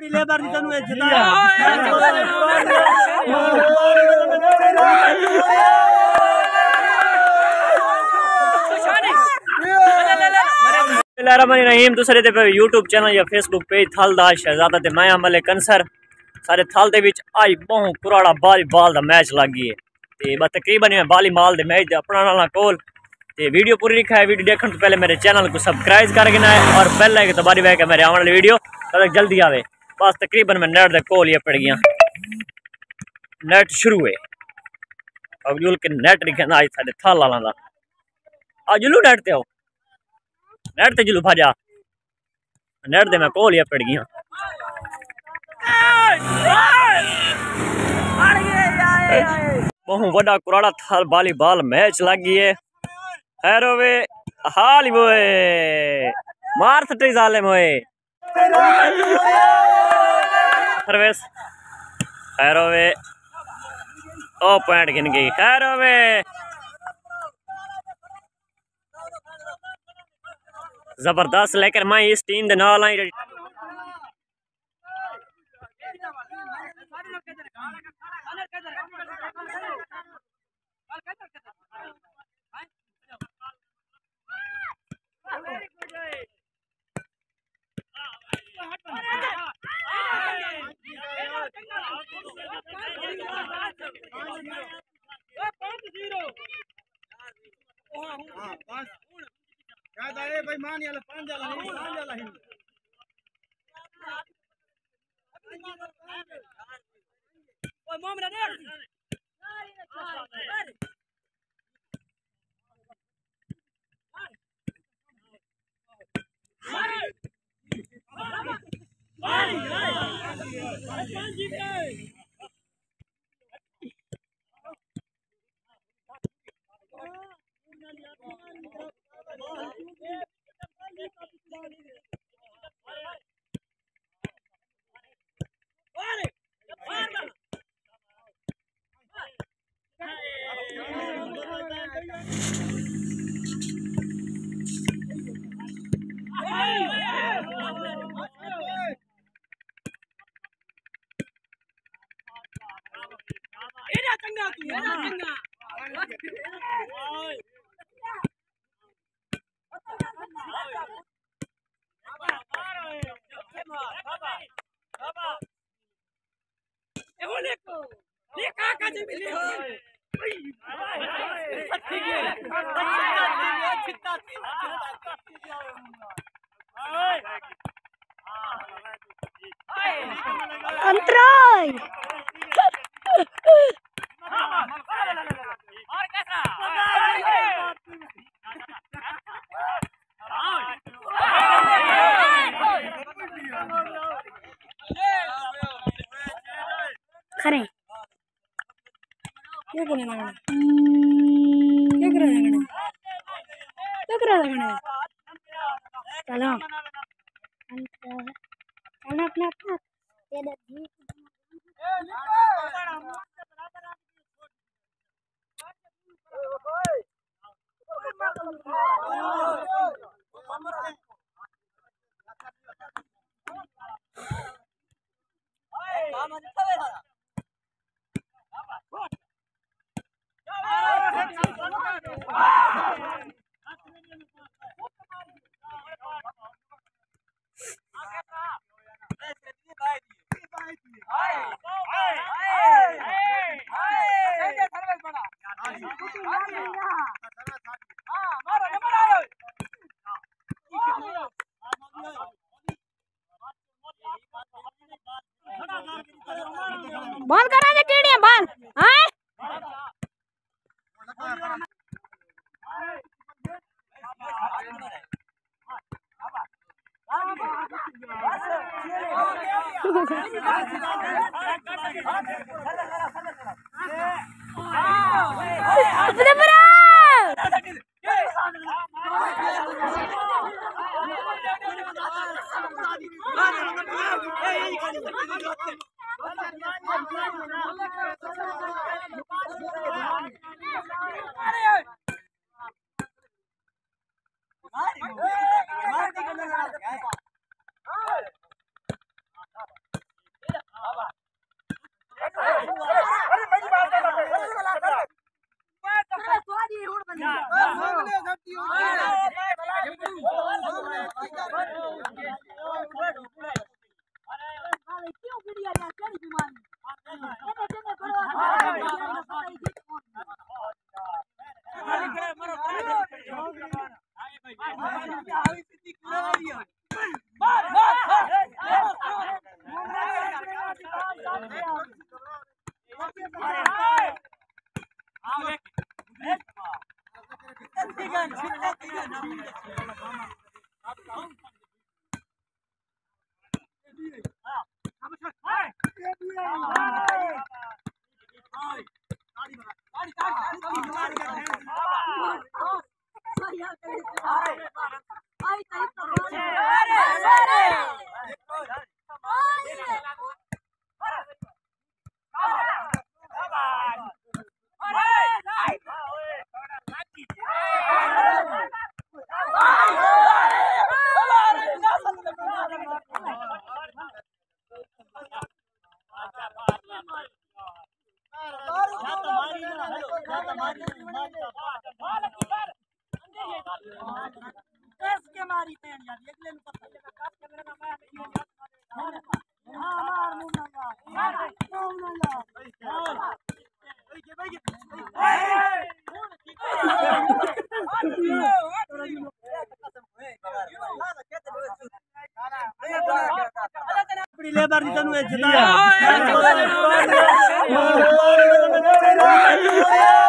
अपनी labour return में जिता रहीम। दूसरे दफे यूट्यूब चैनल या फेसबुक पेज थल दा शहजादा ते मैं अमल कंसर सारे थल दे विच आई बहुत पुराना बाली बाल दा मैच लगी है ते बस तकरीबन मैं बाली माल दे मैच अपना नाला कोल ते वीडियो पूरी लिखा है। वीडियो देखने तो पहले मेरे चैनल को सब्सक्राइब करके ना है और बेल आइकन दबारी वे के मेरे आने वाली वीडियो तब तक जल्दी आवे। बस तकरीबन मैं नेट दे कोल ये पड़ गया, नेट शुरू है अब्दुल के नेट लिखना आई सारे थल वाला दा अजलू नेट ते आओ नेट ते जुलू भाजा नेट दे मैं कोल ये पड़ गया। बहुत वड़ा कुराड़ा थाल बाली बाल मैच लगी है। हैरोवे हाली मोए मार सटे जाले मोए सर्विस हैरोवे ओ पॉइंट गिन गई हैरोवे जबरदस्त। लेकर मैं इस टीम दे नाल आई भाई मान याला पांच जाला हिंद ओए मोमरा ने भाई अंतराय खरे क्या करना चलो चलो अपना अपना बॉल करा दे टेढ़ी बॉल हैं अपने पर लेबर रिटर्न हुए जिला